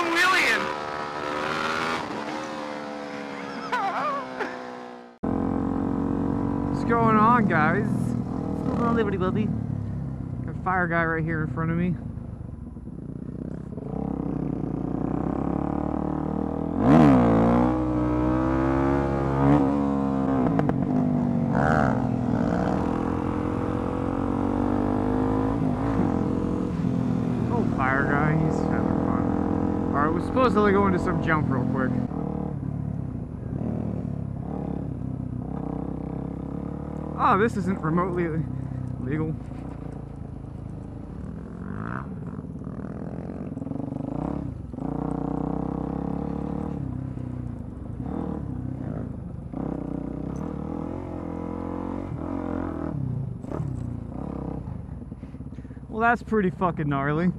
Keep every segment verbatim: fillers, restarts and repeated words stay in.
I'm William. What's going on, guys? What's going on, Liberty Bubby? Got a fire guy right here in front of me. Old fire guy, he's having fun. Alright, we're supposed to go into some jump real quick. Oh, this isn't remotely legal. Well, that's pretty fucking gnarly.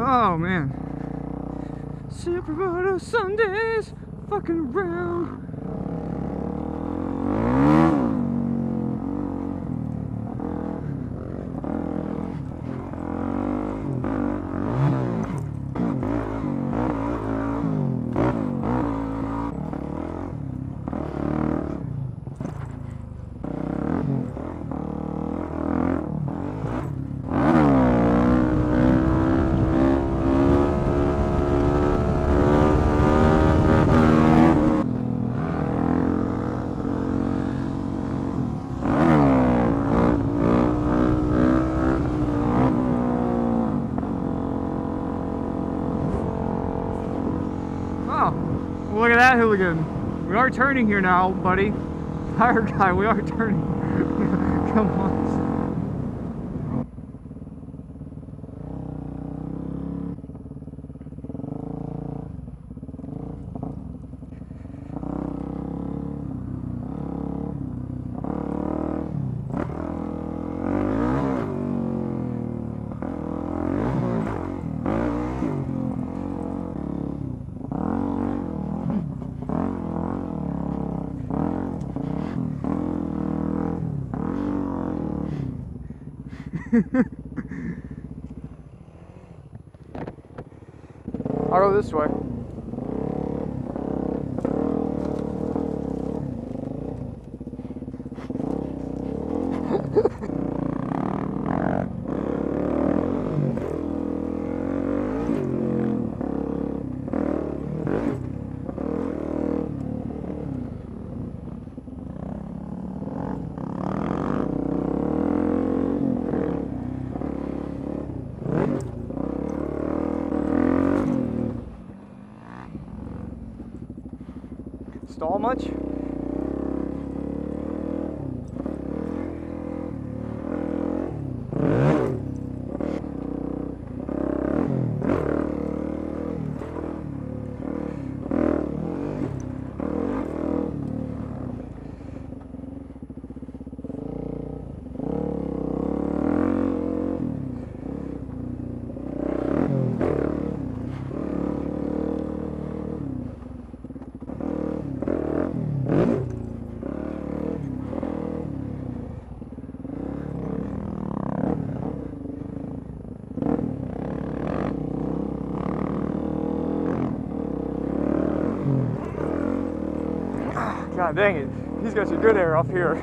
Oh man, SuperMoto Sundays, fucking round. Look at that hooligan. We are turning here now, buddy. Fire guy, we are turning. Come I'll go this way. Stall much? God dang it, he's got your good air up here.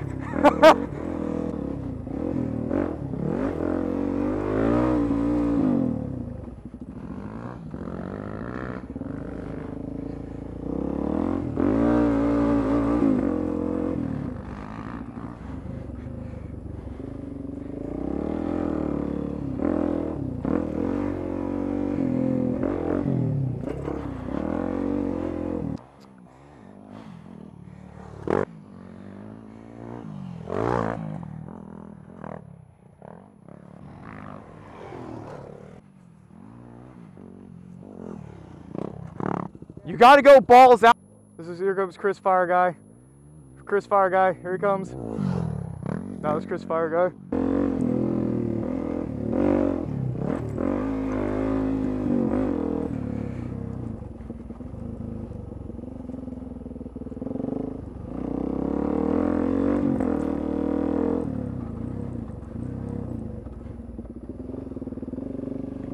You gotta go balls out. This is, here comes Chris Fire Guy. Chris Fire Guy, here he comes. That was Chris Fire Guy.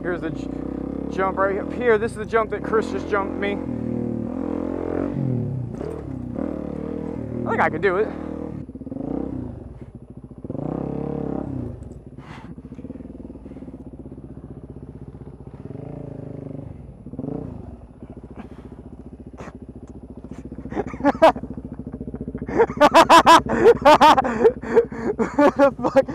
Here's the j jump right up here. This is the jump that Chris just jumped me. I think I could do it. What the fuck?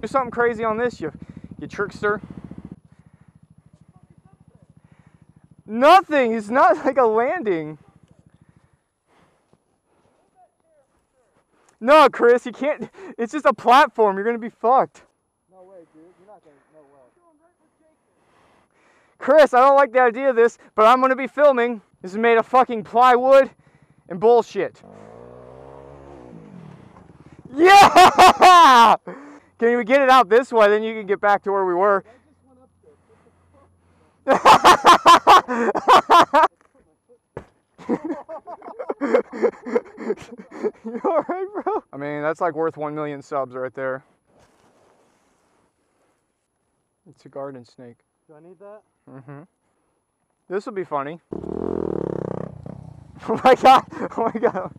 Do something crazy on this, you you trickster. Nothing, it's not like a landing. No, Chris, you can't, it's just a platform, you're gonna be fucked. No way, dude, you're not gonna, no way. Chris, I don't like the idea of this, but I'm gonna be filming. This is made of fucking plywood and bullshit. Yeah! Can we get it out this way, then you can get back to where we were? You alright, bro? I mean, that's like worth one million subs right there. It's a garden snake. Do I need that? Mm-hmm. This will be funny. Oh my god! Oh my god!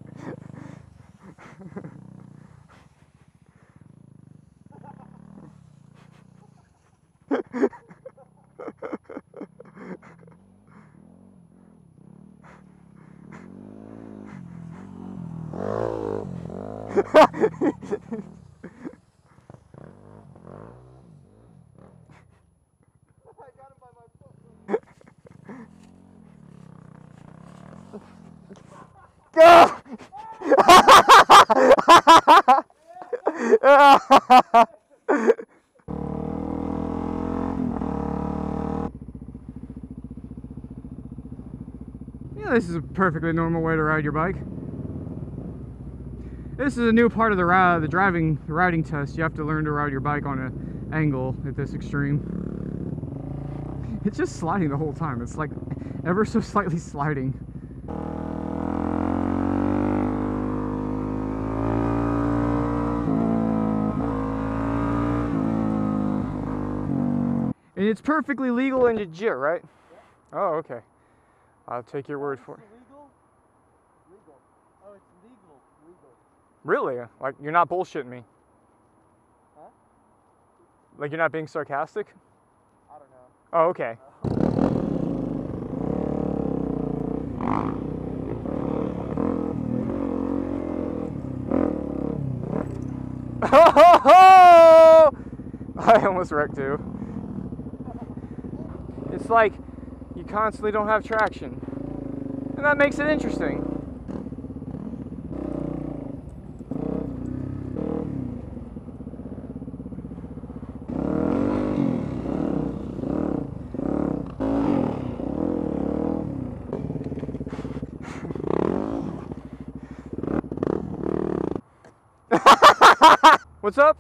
Yeah, this is a perfectly normal way to ride your bike. This is a new part of the ride, the driving the riding test. You have to learn to ride your bike on an angle at this extreme. It's just sliding the whole time. It's like ever so slightly sliding. And it's perfectly legal and legit, right? Yeah. Oh, okay. I'll take your word for it. Legal? Legal. Oh, it's legal. Legal. Really? Like, you're not bullshitting me? Huh? Like, you're not being sarcastic? I don't know. Oh, okay. Ho ho ho! I almost wrecked too. It's like you constantly don't have traction, and that makes it interesting. What's up?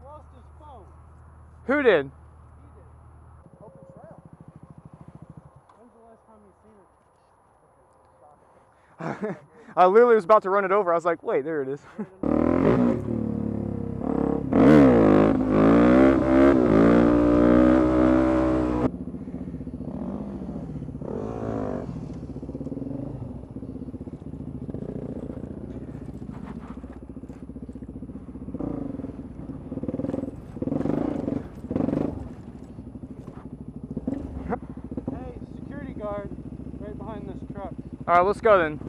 You lost his phone. Who did? I literally was about to run it over. I was like, wait, there it is. Hey, security guard, right behind this truck. All right, let's go then.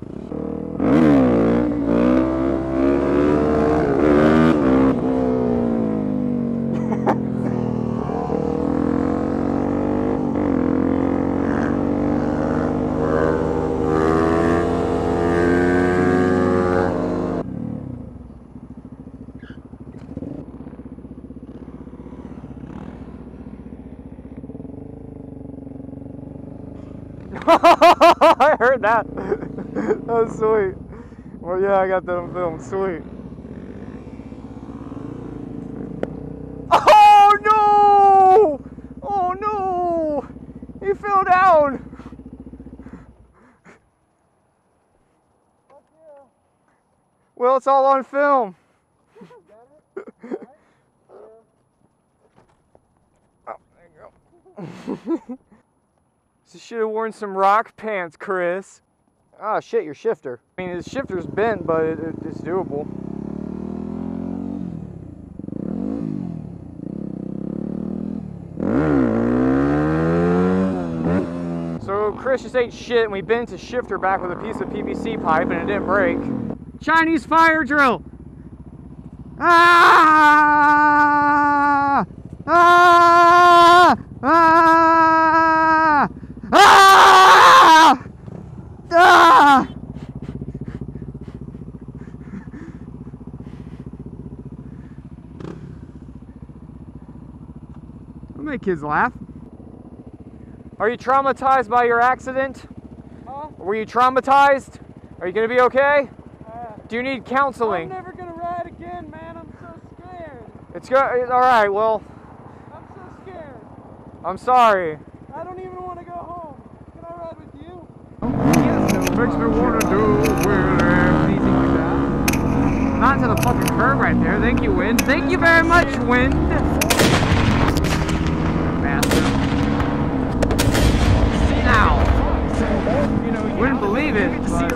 I heard that. That was sweet. Well, yeah, I got that on film. Sweet. Oh no! Oh no! He fell down. Well, it's all on film. You got it? All right. Yeah. Oh, there you go. So you should have worn some rock pants, Chris. Ah, shit, your shifter. I mean, his shifter's bent, but it, it, it's doable. So Chris just ate shit, and we bent his shifter back with a piece of P V C pipe, and it didn't break. Chinese fire drill. Ah! Ah! Ah! Ah! Ah! Don't make kids laugh. Are you traumatized by your accident? Huh? Were you traumatized? Are you gonna be okay? Do you need counseling? I'm never gonna ride again, man. I'm so scared. It's good. All right. Well. I'm so scared. I'm sorry. I don't even want to go home. Can I ride with you? Yes. It makes me wanna do whatever. Anything like that. Not to the fucking curb right there. Thank you, wind. Thank you very much, wind. Bastard. Now. You wouldn't believe it.